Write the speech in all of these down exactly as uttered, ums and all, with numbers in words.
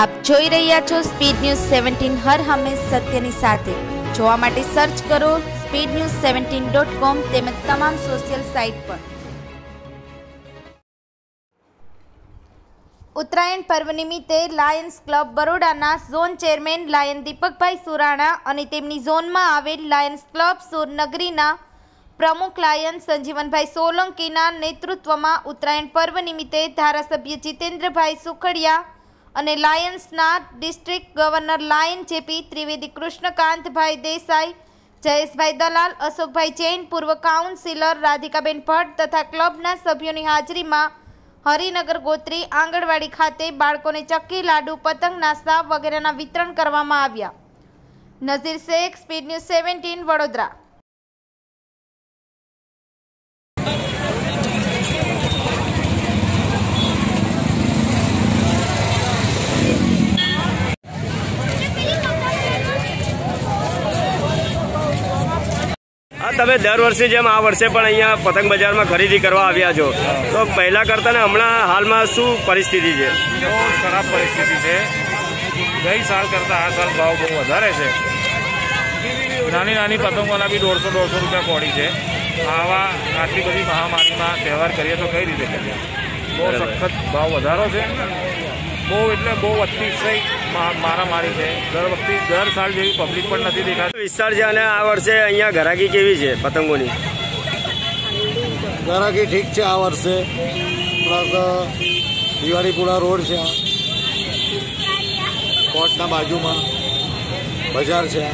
आप જોઈ રહ્યા છો સ્પીડ ન્યૂઝ सत्रह હર હંમેશ સત્યની સાથે જોવા માટે સર્ચ કરો speed news seventeen dot com તેમજ તમામ સોશિયલ સાઇટ પર। ઉત્તરાયણ પર્વ નિમિત્તે લાયન્સ ક્લબ બરોડાના zone chairman lion Deepakbhai Surana અને તેમની ઝોનમાં આવેલ લાયન્સ ક્લબ સુરનગરીના प्रमुख लायन संजीवनभाई सोलंकीना नेतृत्व में उत्तरायण पर्व निमित्ते धारासभ्य जितेन्द्रभाई सुखड़िया अने लायन्सना district governor lion JP Trivedi Krishnakantbhai Desai Jayeshbhai Dalal Ashokbhai Jain पूर्व काउंसिलर राधिकाबेन भट्ट तथा क्लबना सभ्योनी हाजरी में हरिनगर गोत्री आंगणवाड़ी खाते बाळकोने चक्की लाडू पतंग नास्ता वगैरेना वितरण करवामां आव्या। नजीर शेख, स्पीड न्यूज सत्रह वडोदरा। तब दर वर्षे जेम आ वर्षे पण अहींया पतंग बजार में खरीदी करवा आव्या छो, तो पहला करता ने हमणा हाल में शू परिस्थिति है? बहुत खराब परिस्थिति है। गई साल करता आ साल भाव बहुत वधारे है। नानी नानी पतंगों भी दौ सौ दौ सौ रुपया पौड़ी है। आवा आटली बड़ी महामारी में व्यवहार करिए तो कई रीते करिए? बहुत सख्त भाव वधारो है। बहुत एटले बहुत अतिशय मारामारी है। दर वखते दर साल जेवी पब्लिक पण नथी देखाती। विस्तार छे अने आ वर्षे अहींया घराकी केवी छे पतंगोनी? घराकी ठीक छे आ वर्षे। दिवाळीपुरा रोड छे, कोर्टना बाजुमां बजार छे।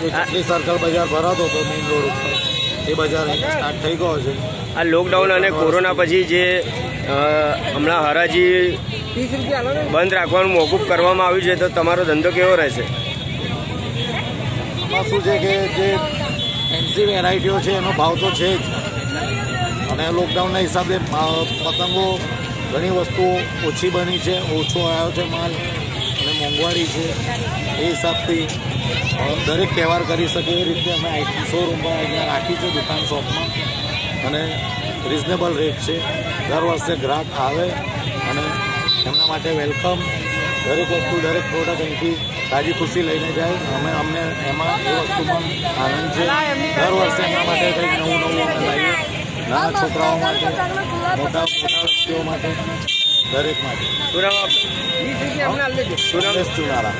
जे चटली सर्कल बजार भरातो तो मेन रोड उपर ए बजार स्टार्ट थई गयो छे। आ लॉकडाउन अने कोरोना पछी जे हमणा हराजी बंद राखવાનું મોકૂફ કરવામાં આવ્યું છે, તો તમારો ધંધો કેવો રહેશે? આમાં શું છે કે જે એમસી વેરાયટીઓ છે એનો ભાવ તો છે જ, અને લોકડાઉનના હિસાબે પતંગો ઘણી વસ્તુઓ ઓછી બની છે, ઓછો આવ્યો છે માલ અને મોંઘવારી છે, એ હિસાબથી દરેક તહેવાર કરી શકે એ રીતે અમે આઈટી શોરૂમમાં અહીંયા રાખી છે દુકાન શોપમાં, અને રિઝનેબલ રેટ છે। દર વર્ષે ગ્રાહક આવે અને એમના માટે વેલકમ, દરેક વસ્તુ દરેક પ્રોડક્ટ અહીંથી તાજી ખુશી લઈને જાય। અમે અમને એમાં એ વસ્તુમાં આનંદ છે। દર વર્ષે એમના માટે કંઈક નવું નવું અમે લાવીએ, નાના છોકરાઓ માટે, મોટા મોટા વ્યક્તિઓ માટે, દરેક માટે। સુરેશ ચુનારા।